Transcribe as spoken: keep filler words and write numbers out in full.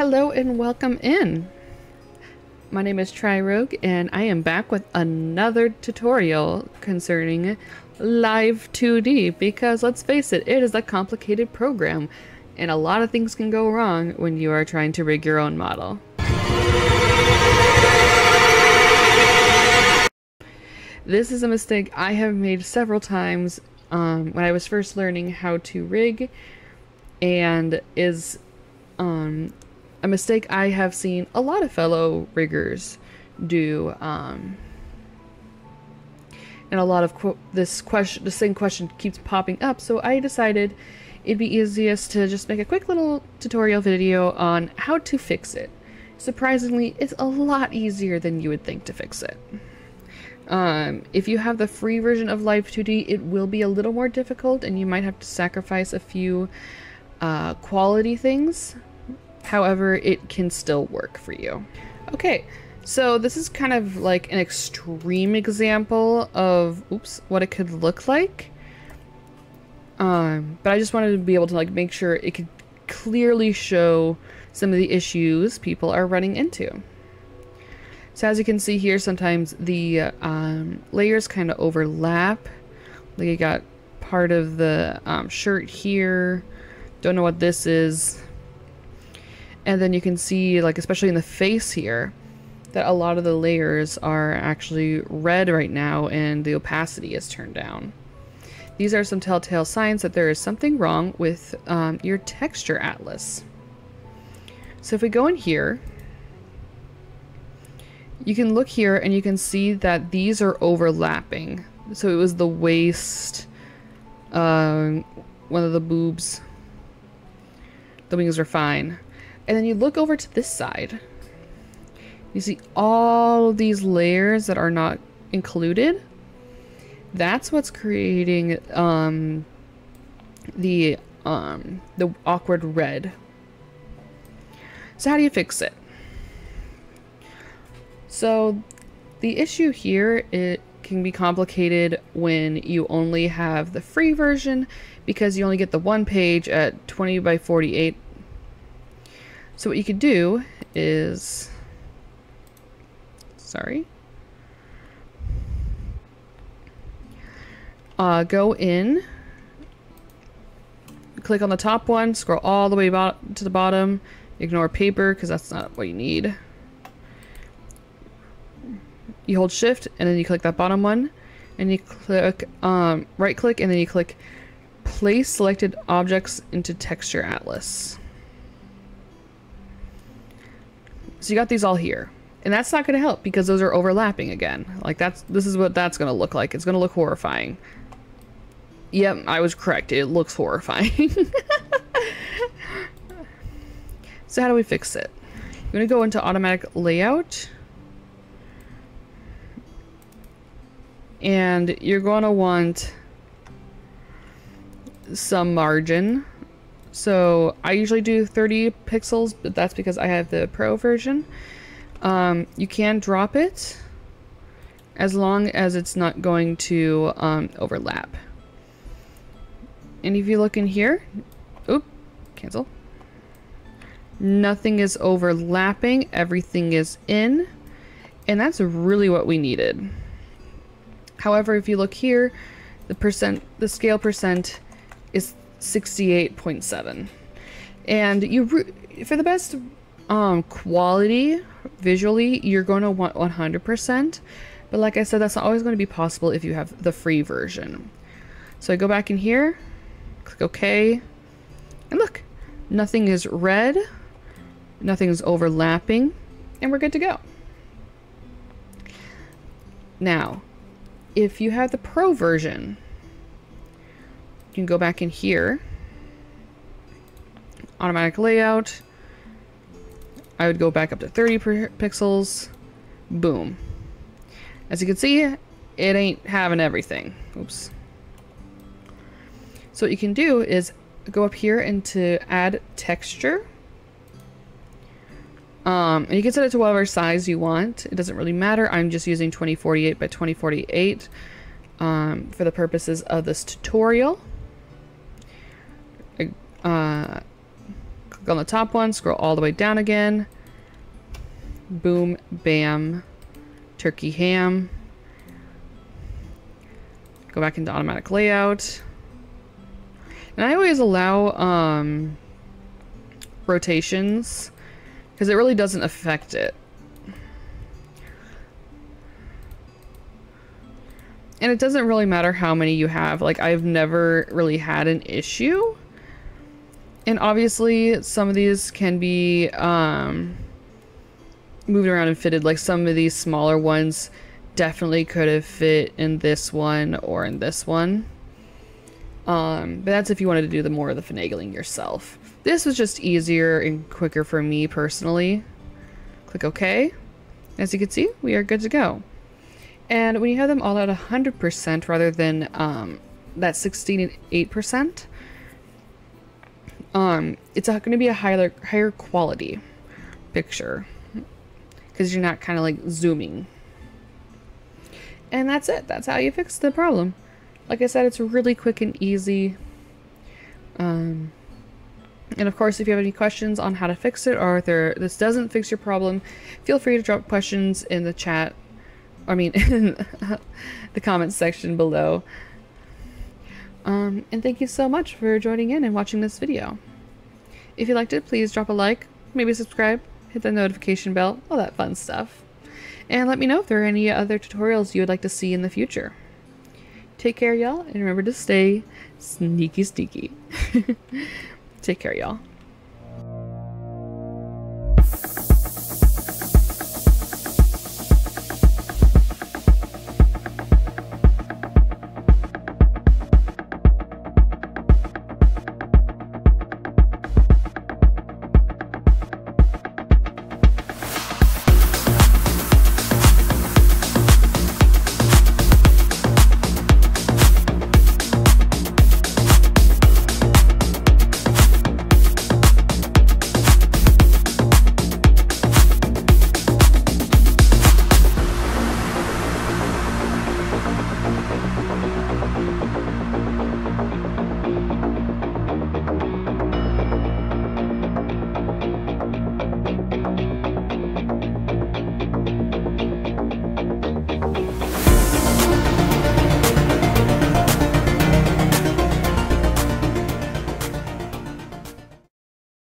Hello and welcome in. My name is Tri Rogue and I am back with another tutorial concerning Live two D, because let's face it, it is a complicated program and a lot of things can go wrong when you are trying to rig your own model. This is a mistake I have made several times um, when I was first learning how to rig, and is um, a mistake I have seen a lot of fellow riggers do, um, and a lot of qu this question, the same question keeps popping up. So I decided it'd be easiest to just make a quick little tutorial video on how to fix it. Surprisingly, it's a lot easier than you would think to fix it. Um, if you have the free version of Live two D, it will be a little more difficult, and you might have to sacrifice a few uh, quality things. However, it can still work for you. Okay, so this is kind of like an extreme example of, oops, what it could look like. Um, but I just wanted to be able to like make sure it could clearly show some of the issues people are running into. So as you can see here, sometimes the um, layers kind of overlap. Like you got part of the um, shirt here. Don't know what this is. And then you can see, like especially in the face here, that a lot of the layers are actually red right now and the opacity is turned down. These are some telltale signs that there is something wrong with um, your texture atlas. So if we go in here, you can look here and you can see that these are overlapping. So it was the waist, um, one of the boobs, the wings are fine. And then you look over to this side, you see all these layers that are not included. That's what's creating um, the, um, the awkward red. So how do you fix it? So the issue here, it can be complicated when you only have the free version, because you only get the one page at twenty by forty-eight. So what you could do is, sorry, uh, go in, click on the top one, scroll all the way to the bottom, ignore paper because that's not what you need. You hold shift and then you click that bottom one and you click um, right click and then you click place selected objects into texture atlas. So you got these all here, and that's not going to help because those are overlapping again. Like that's this is what that's going to look like. It's going to look horrifying. Yep, I was correct. It looks horrifying. So how do we fix it? I'm going to go into automatic layout. And you're going to want some margin. So I usually do thirty pixels, but that's because I have the pro version. Um, you can drop it as long as it's not going to um, overlap. And if you look in here, oop, cancel. Nothing is overlapping. Everything is in. And that's really what we needed. However, if you look here, the percent, the scale percent is sixty-eight point seven. And you, for the best um, quality visually, you're going to want one hundred percent. But like I said, that's not always going to be possible if you have the free version. So I go back in here, click OK, and look, nothing is red, nothing is overlapping, and we're good to go. Now, if you have the pro version, you can go back in here, automatic layout. I would go back up to thirty pixels. Boom. As you can see, it ain't having everything. Oops. So what you can do is go up here and to add texture. Um, and you can set it to whatever size you want. It doesn't really matter. I'm just using twenty forty-eight by twenty forty-eight um, for the purposes of this tutorial. Uh, Click on the top one, scroll all the way down again. Boom, bam, turkey ham. Go back into automatic layout. And I always allow um, rotations because it really doesn't affect it. And it doesn't really matter how many you have. Like, I've never really had an issue. And obviously some of these can be um, moved around and fitted. Like, some of these smaller ones definitely could have fit in this one or in this one. Um, but that's if you wanted to do the more of the finagling yourself. This was just easier and quicker for me personally. Click OK. As you can see, we are good to go. And when you have them all at one hundred percent rather than um, that sixteen and eight percent, um, it's going to be a higher, higher quality picture because you're not kind of like zooming. And that's it. That's how you fix the problem. Like I said, it's really quick and easy. Um, and of course, if you have any questions on how to fix it or if there, this doesn't fix your problem, feel free to drop questions in the chat. I mean, in the comments section below. Um, and thank you so much for joining in and watching this video. If you liked it, please drop a like, maybe subscribe, hit the notification bell, all that fun stuff. And let me know if there are any other tutorials you would like to see in the future. Take care, y'all, and remember to stay sneaky, sneaky. Take care, y'all. Thank you.